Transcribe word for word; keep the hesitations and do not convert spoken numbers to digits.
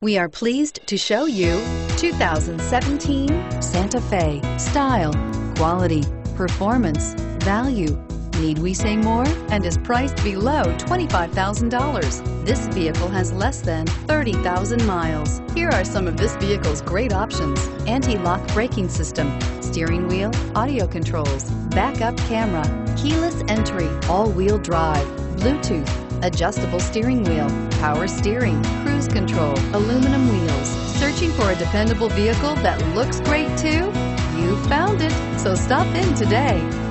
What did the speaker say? We are pleased to show you two thousand seventeen Santa Fe. Style, quality, performance, value. Need we say more? And is priced below twenty-five thousand dollars. This vehicle has less than thirty thousand miles. Here are some of this vehicle's great options: anti-lock braking system, steering wheel audio controls, backup camera, keyless entry, all-wheel drive, Bluetooth, adjustable steering wheel, power steering, cruise control, aluminum wheels. Searching for a dependable vehicle that looks great too? You found it, so stop in today.